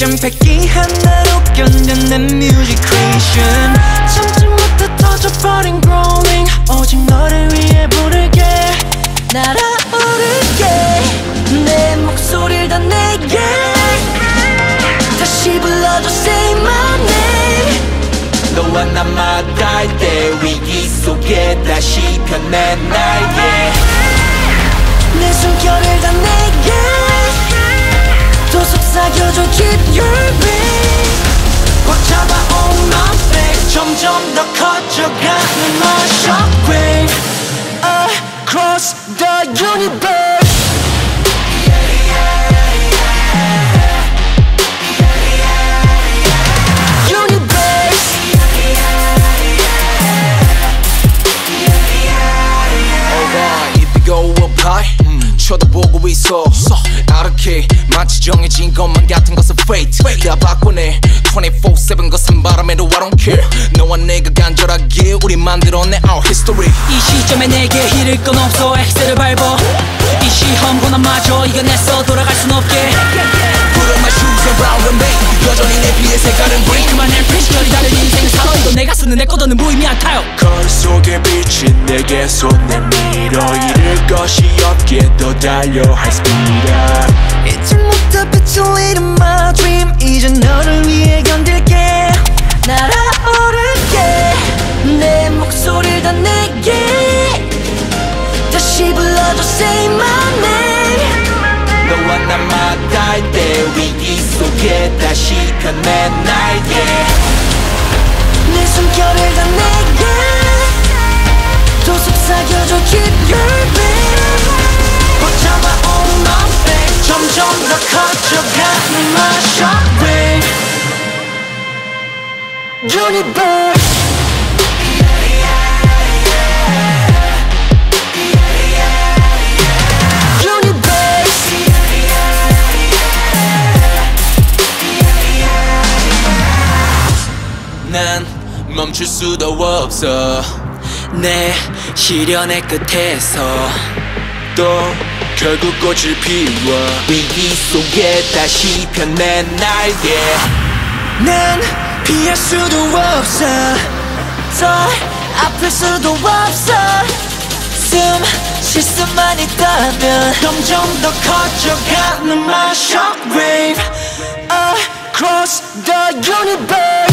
creation 팩이 하나로 견뎌 내 music creation 참지 못해 터져버린 growing 오직 너를 위해 부르게 날아오르게 내 목소리를 다 내게 다시 불러줘 say my name 너와 나만 닿을 때 위기 속에 다시 변해 나의 내 숨결을 다 내게 또 속삭여줘 keep your beat 꽉 잡아온 my back 점점 더 커져가는 my shockwave across the universe 쳐다보고 있어 아르케 마치 정해진 것만 같은 것은 fate 다 바꾸네 24/7 거센 바람에도 I don't care 너와 내가 간절하게 우리 만들어낸 our history 이 시점에 내게 잃을 건 없어 엑셀을 밟아 이 시험 고난마저 이겨냈어 돌아갈 순 없게 Put on my shoes and round and bang 여전히 내 비의 색깔은 green 그만해 프린시절이 다른 인생을 살아 이건 내가 쓰는 내 거더는 무의미한 타협 거울 속에 비친 내게 손을 밀어 잃을 것이 없게 더 달려 high speed 잊지 못해 perpetuating my dream 이제 너를 위해 견딜게 날아오를게 내 목소리를 다 내게 다시 불러줘 say my name 너와 나만 닿을 때 위기 속에 다시 변해 나에게 내 숨결을 다 내게 또 속삭여줘 keep your beat 잡아온 my back 점점 더 커져가는 my shockwave Universe 난 멈출 수도 없어 내 시련의 끝에서 또 결국 꽃을 피워 위기 속에 다시 변해 날개 난 피할 수도 없어 더 아플 수도 없어 실수만 있다면 점점 더 커져가는 my shockwave Across the universe